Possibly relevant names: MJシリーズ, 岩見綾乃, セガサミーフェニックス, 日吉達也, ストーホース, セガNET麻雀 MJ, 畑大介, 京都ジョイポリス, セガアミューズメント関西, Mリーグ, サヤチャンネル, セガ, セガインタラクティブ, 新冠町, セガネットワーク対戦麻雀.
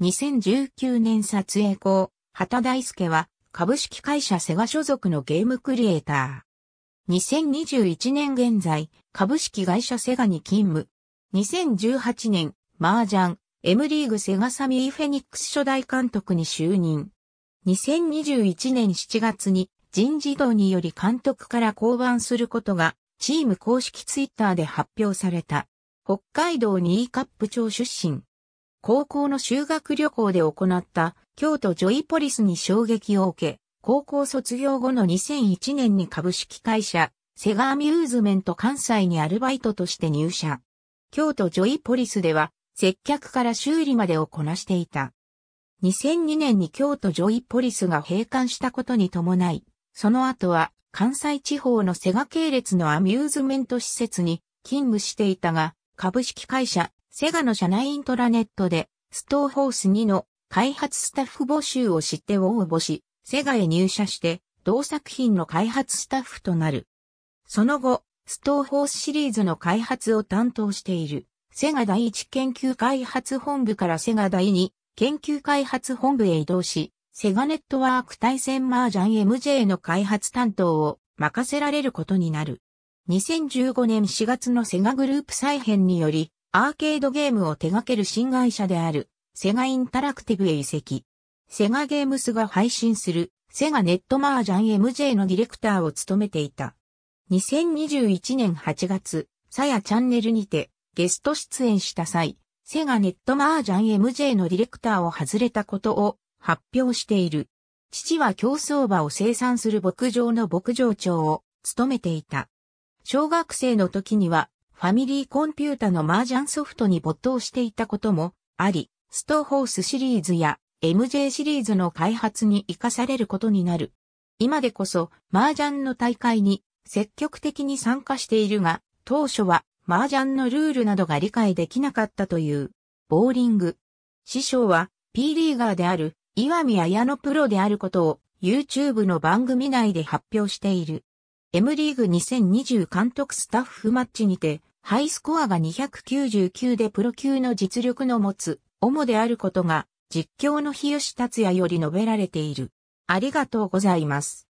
2019年撮影後、畑大介は株式会社セガ所属のゲームクリエイター。2021年現在、株式会社セガに勤務。2018年、麻雀、M リーグセガサミーフェニックス初代監督に就任。2021年7月に人事異動により監督から降板することが、チーム公式ツイッターで発表された。北海道新冠町出身。高校の修学旅行で行った京都ジョイポリスに衝撃を受け、高校卒業後の2001年に株式会社セガアミューズメント関西にアルバイトとして入社。京都ジョイポリスでは接客から修理までをこなしていた。2002年に京都ジョイポリスが閉館したことに伴い、その後は関西地方のセガ系列のアミューズメント施設に勤務していたが、株式会社セガの社内イントラネットでストーホース2の開発スタッフ募集を知って応募し、セガへ入社して同作品の開発スタッフとなる。その後、ストーホースシリーズの開発を担当しているセガ第1研究開発本部からセガ第2研究開発本部へ移動し、セガネットワーク対戦麻雀 MJ の開発担当を任せられることになる。2015年4月のセガグループ再編により、アーケードゲームを手掛ける新会社であるセガインタラクティブへ移籍。セガゲームスが配信するセガネットマージャン MJ のディレクターを務めていた。2021年8月、サヤチャンネルにてゲスト出演した際、セガネットマージャン MJ のディレクターを外れたことを発表している。父は競走馬を生産する牧場の牧場長を務めていた。小学生の時には、ファミリーコンピュータの麻雀ソフトに没頭していたこともあり、ストーホースシリーズや MJ シリーズの開発に活かされることになる。今でこそ麻雀の大会に積極的に参加しているが、当初は麻雀のルールなどが理解できなかったという。ボーリング。師匠は P リーガーである岩見綾乃プロであることを YouTube の番組内で発表している。M リーグ2020監督スタッフマッチにて、ハイスコアが299でプロ級の実力の持つ、主であることが、実況の日吉達也より述べられている。ありがとうございます。